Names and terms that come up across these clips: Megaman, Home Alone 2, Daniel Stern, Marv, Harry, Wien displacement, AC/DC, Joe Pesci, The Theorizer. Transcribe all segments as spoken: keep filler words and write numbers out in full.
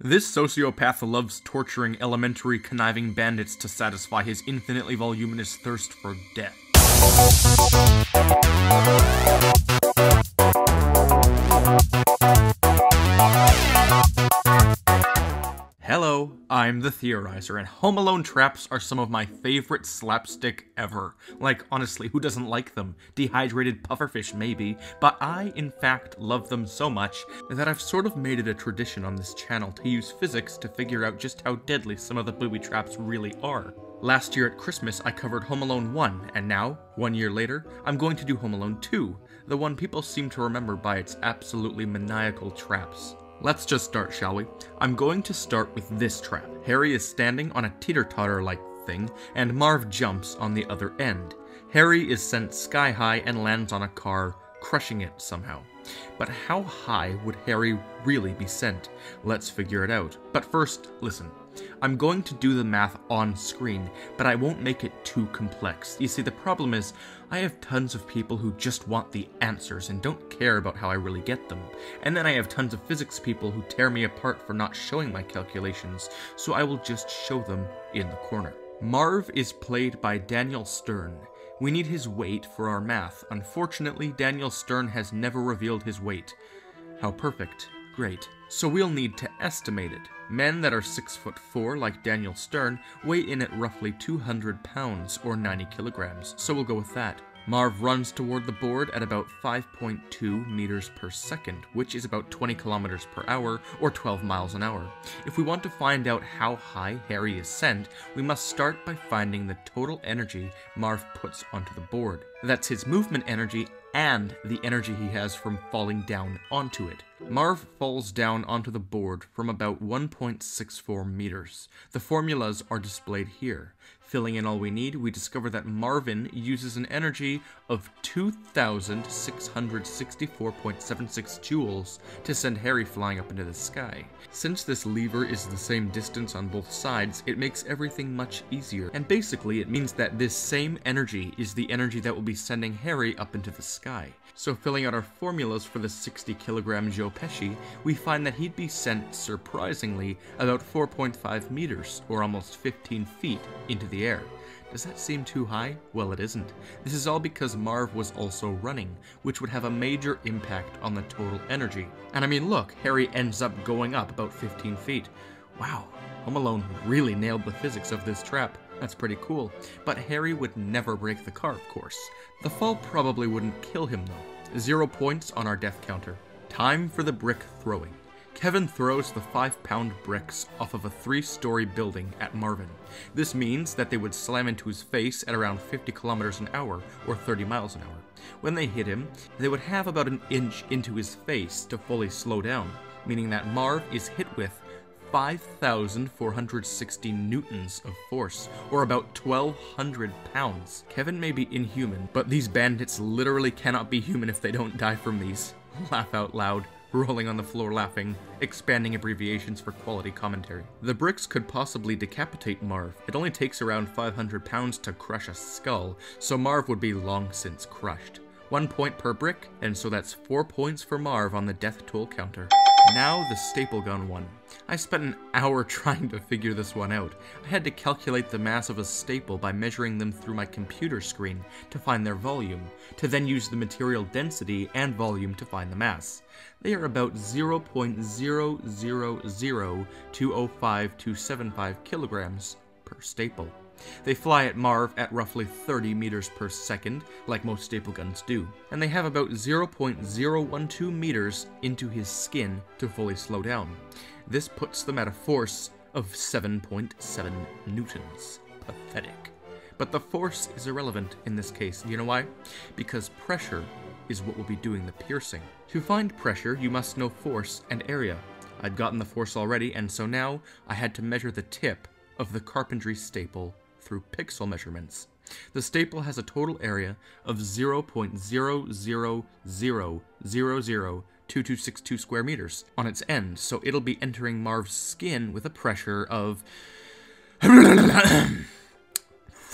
This sociopath loves torturing elementary conniving bandits to satisfy his infinitely voluminous thirst for death. Hello, I'm The Theorizer, and Home Alone traps are some of my favorite slapstick ever. Like, honestly, who doesn't like them? Dehydrated pufferfish, maybe, but I, in fact, love them so much that I've sort of made it a tradition on this channel to use physics to figure out just how deadly some of the booby traps really are. Last year at Christmas, I covered Home Alone one, and now, one year later, I'm going to do Home Alone two, the one people seem to remember by its absolutely maniacal traps. Let's just start, shall we? I'm going to start with this trap. Harry is standing on a teeter-totter-like thing, and Marv jumps on the other end. Harry is sent sky high and lands on a car, crushing it somehow. But how high would Harry really be sent? Let's figure it out. But first, listen. I'm going to do the math on screen, but I won't make it too complex. You see, the problem is, I have tons of people who just want the answers and don't care about how I really get them. And then I have tons of physics people who tear me apart for not showing my calculations, so I will just show them in the corner. Marv is played by Daniel Stern. We need his weight for our math. Unfortunately, Daniel Stern has never revealed his weight. How perfect. Great. So we'll need to estimate it. Men that are six foot four, like Daniel Stern, weigh in at roughly two hundred pounds, or ninety kilograms, so we'll go with that. Marv runs toward the board at about five point two meters per second, which is about twenty kilometers per hour, or twelve miles an hour. If we want to find out how high Harry is sent, we must start by finding the total energy Marv puts onto the board. That's his movement energy and the energy he has from falling down onto it. Marv falls down onto the board from about one point six four meters. The formulas are displayed here. Filling in all we need, we discover that Marvin uses an energy of two thousand six hundred sixty-four point seven six joules to send Harry flying up into the sky. Since this lever is the same distance on both sides, it makes everything much easier, and basically it means that this same energy is the energy that will be sending Harry up into the sky. So filling out our formulas for the sixty kilogram Joe Pesci, we find that he'd be sent, surprisingly, about four point five meters, or almost fifteen feet, into the air. Does that seem too high? Well, it isn't. This is all because Marv was also running, which would have a major impact on the total energy. And I mean, look, Harry ends up going up about fifteen feet. Wow, Home Alone really nailed the physics of this trap. That's pretty cool. But Harry would never break the car, of course. The fall probably wouldn't kill him, though. Zero points on our death counter. Time for the brick throwing. Kevin throws the five-pound bricks off of a three-story building at Marvin. This means that they would slam into his face at around fifty kilometers an hour, or thirty miles an hour. When they hit him, they would have about an inch into his face to fully slow down, meaning that Marv is hit with five thousand four hundred sixty newtons of force, or about twelve hundred pounds. Kevin may be inhuman, but these bandits literally cannot be human if they don't die from these. Laugh out loud. Rolling on the floor laughing, expanding abbreviations for quality commentary. The bricks could possibly decapitate Marv. It only takes around five hundred pounds to crush a skull, so Marv would be long since crushed. One point per brick, and so that's four points for Marv on the death toll counter. Now the staple gun one. I spent an hour trying to figure this one out. I had to calculate the mass of a staple by measuring them through my computer screen to find their volume, to then use the material density and volume to find the mass. They are about zero point zero zero zero two zero five two seven five kilograms per staple. They fly at Marv at roughly thirty meters per second, like most staple guns do, and they have about zero point zero one two meters into his skin to fully slow down. This puts them at a force of seven point seven newtons. Pathetic. But the force is irrelevant in this case. You know why? Because pressure is what will be doing the piercing. To find pressure, you must know force and area. I'd gotten the force already, and so now I had to measure the tip of the carpentry staple through pixel measurements. The staple has a total area of zero point zero zero zero zero zero two two six two square meters on its end, so it'll be entering Marv's skin with a pressure of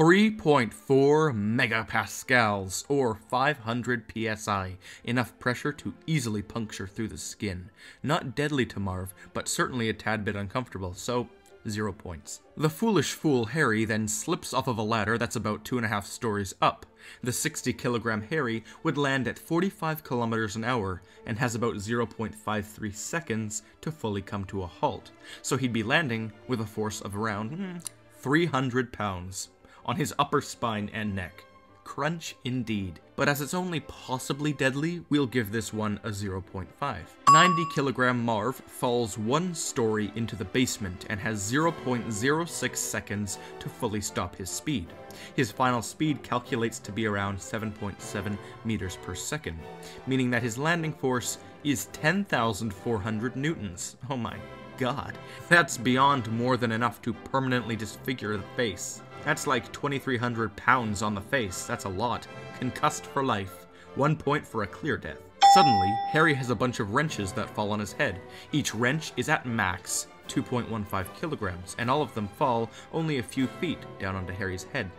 three point four megapascals, or five hundred P S I, enough pressure to easily puncture through the skin. Not deadly to Marv, but certainly a tad bit uncomfortable, so zero points. The foolish fool Harry then slips off of a ladder that's about two and a half stories up. The sixty kilogram Harry would land at forty-five kilometers an hour and has about zero point five three seconds to fully come to a halt, so he'd be landing with a force of around three hundred pounds on his upper spine and neck. Crunch indeed. But as it's only possibly deadly, we'll give this one a zero point five. ninety kilogram Marv falls one story into the basement and has zero point zero six seconds to fully stop his speed. His final speed calculates to be around seven point seven meters per second, meaning that his landing force is ten thousand four hundred newtons. Oh my god. That's beyond more than enough to permanently disfigure the face. That's like twenty-three hundred pounds on the face, that's a lot. Concussed for life, one point for a clear death. Suddenly, Harry has a bunch of wrenches that fall on his head. Each wrench is at max two point one five kilograms, and all of them fall only a few feet down onto Harry's head.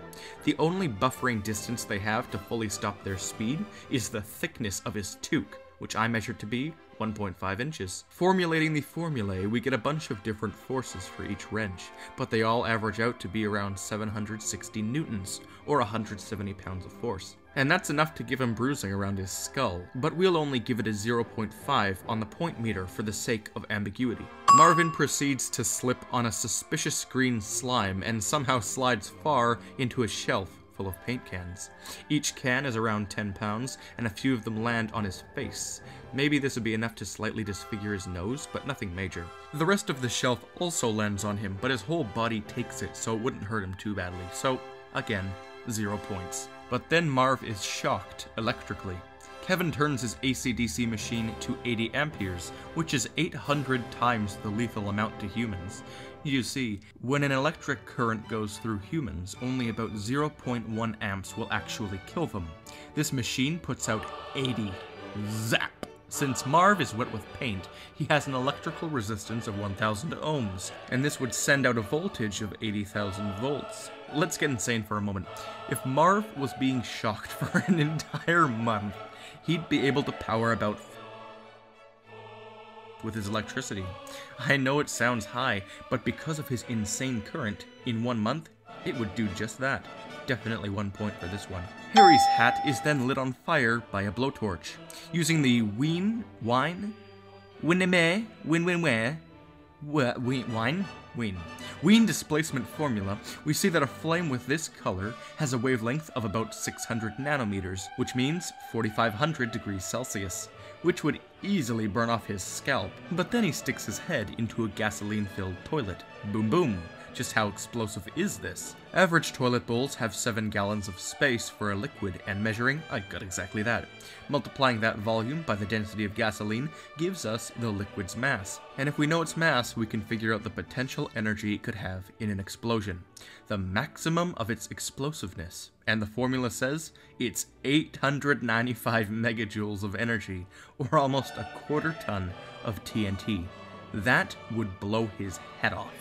The only buffering distance they have to fully stop their speed is the thickness of his toque, which I measured to be one point five inches. Formulating the formulae, we get a bunch of different forces for each wrench, but they all average out to be around seven hundred sixty newtons, or one hundred seventy pounds of force. And that's enough to give him bruising around his skull, but we'll only give it a zero point five on the point meter for the sake of ambiguity. Marvin proceeds to slip on a suspicious green slime and somehow slides far into a shelf full of paint cans. Each can is around ten pounds, and a few of them land on his face. Maybe this would be enough to slightly disfigure his nose, but nothing major. The rest of the shelf also lands on him, but his whole body takes it, so it wouldn't hurt him too badly. So, again, zero points. But then Marv is shocked electrically. Kevin turns his A C D C machine to eighty amperes, which is eight hundred times the lethal amount to humans. You see, when an electric current goes through humans, only about zero point one amps will actually kill them. This machine puts out eighty. Zap! Since Marv is wet with paint, he has an electrical resistance of one thousand ohms, and this would send out a voltage of eighty thousand volts. Let's get insane for a moment. If Marv was being shocked for an entire month, he'd be able to power about with his electricity. I know it sounds high, but because of his insane current, in one month, it would do just that. Definitely one point for this one. Harry's hat is then lit on fire by a blowtorch. Using the Wien, wine, Wineme, Win Win Where, Wine, Wien, Wien displacement formula, we see that a flame with this color has a wavelength of about six hundred nanometers, which means forty-five hundred degrees Celsius, which would easily burn off his scalp. But then he sticks his head into a gasoline-filled toilet. Boom boom. Just how explosive is this? Average toilet bowls have seven gallons of space for a liquid, and measuring, I got exactly that. Multiplying that volume by the density of gasoline gives us the liquid's mass. And if we know its mass, we can figure out the potential energy it could have in an explosion. The maximum of its explosiveness. And the formula says it's eight hundred ninety-five megajoules of energy, or almost a quarter ton of T N T. That would blow his head off.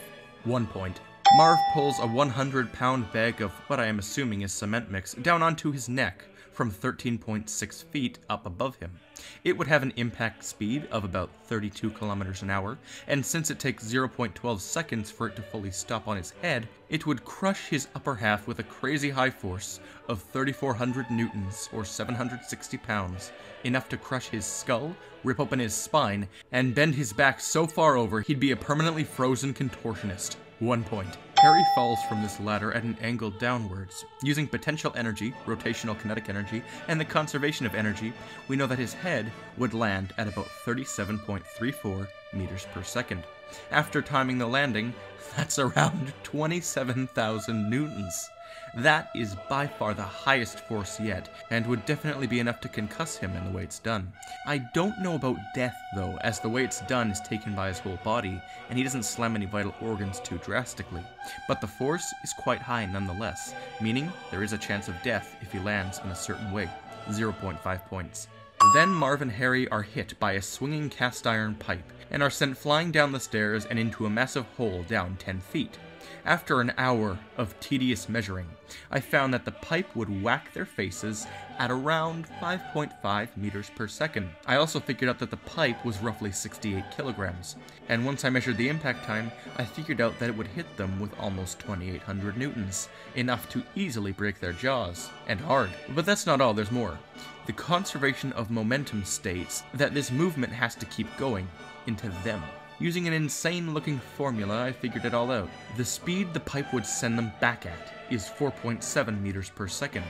One point. Marv pulls a one hundred pound bag of what I am assuming is cement mix down onto his neck from thirteen point six feet up above him. It would have an impact speed of about thirty-two kilometers an hour, and since it takes zero point one two seconds for it to fully stop on his head, it would crush his upper half with a crazy high force of thirty-four hundred newtons, or seven hundred sixty pounds, enough to crush his skull, rip open his spine, and bend his back so far over he'd be a permanently frozen contortionist. One point. Harry falls from this ladder at an angle downwards. Using potential energy, rotational kinetic energy, and the conservation of energy, we know that his head would land at about thirty-seven point three four meters per second. After timing the landing, that's around twenty-seven thousand newtons. That is by far the highest force yet, and would definitely be enough to concuss him in the way it's done. I don't know about death, though, as the way it's done is taken by his whole body, and he doesn't slam any vital organs too drastically. But the force is quite high nonetheless, meaning there is a chance of death if he lands in a certain way. zero point five points. Then Marv and Harry are hit by a swinging cast iron pipe, and are sent flying down the stairs and into a massive hole down ten feet. After an hour of tedious measuring, I found that the pipe would whack their faces at around five point five meters per second. I also figured out that the pipe was roughly sixty-eight kilograms, and once I measured the impact time, I figured out that it would hit them with almost twenty-eight hundred newtons, enough to easily break their jaws, and hard. But that's not all, there's more. The conservation of momentum states that this movement has to keep going into them. Using an insane-looking formula, I figured it all out. The speed the pipe would send them back at is four point seven meters per second.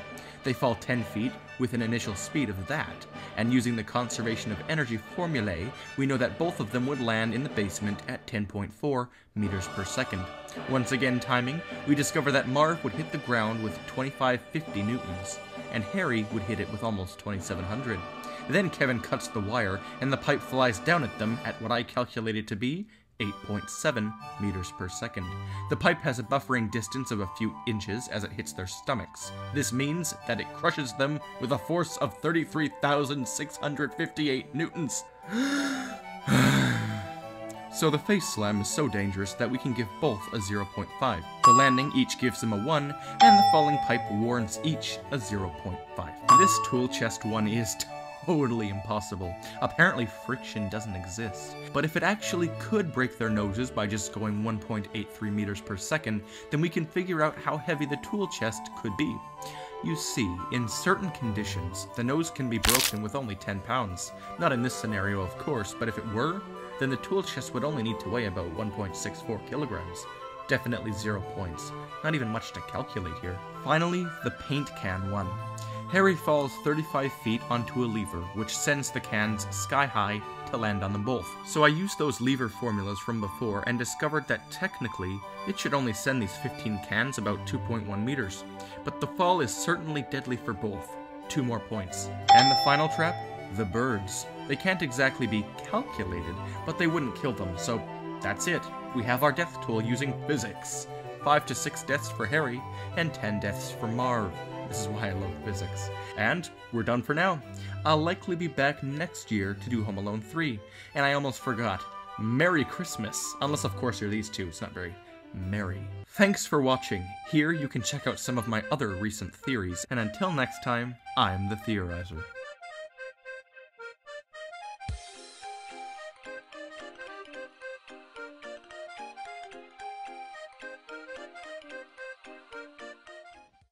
They fall ten feet with an initial speed of that, and using the conservation of energy formulae, we know that both of them would land in the basement at ten point four meters per second. Once again timing, we discover that Marv would hit the ground with twenty-five fifty newtons, and Harry would hit it with almost twenty-seven hundred. Then Kevin cuts the wire, and the pipe flies down at them at what I calculated to be eight point seven meters per second. The pipe has a buffering distance of a few inches as it hits their stomachs. This means that it crushes them with a force of thirty-three thousand six hundred fifty-eight newtons. So the face slam is so dangerous that we can give both a zero point five. The landing each gives them a one, and the falling pipe warrants each a zero point five. This tool chest one is totally impossible. Apparently friction doesn't exist. But if it actually could break their noses by just going one point eight three meters per second, then we can figure out how heavy the tool chest could be. You see, in certain conditions, the nose can be broken with only ten pounds. Not in this scenario, of course, but if it were, then the tool chest would only need to weigh about one point six four kilograms. Definitely zero points. Not even much to calculate here. Finally, the paint can one. Harry falls thirty-five feet onto a lever, which sends the cans sky high to land on them both. So I used those lever formulas from before and discovered that technically, it should only send these fifteen cans about two point one meters. But the fall is certainly deadly for both. Two more points. And the final trap? The birds. They can't exactly be calculated, but they wouldn't kill them, so that's it. We have our death tool using physics. Five to six deaths for Harry, and ten deaths for Marv. This is why I love physics. And we're done for now. I'll likely be back next year to do Home Alone three. And I almost forgot. Merry Christmas. Unless, of course, you're these two. It's not very merry. Thanks for watching. Here you can check out some of my other recent theories. And until next time, I'm The Theorizer.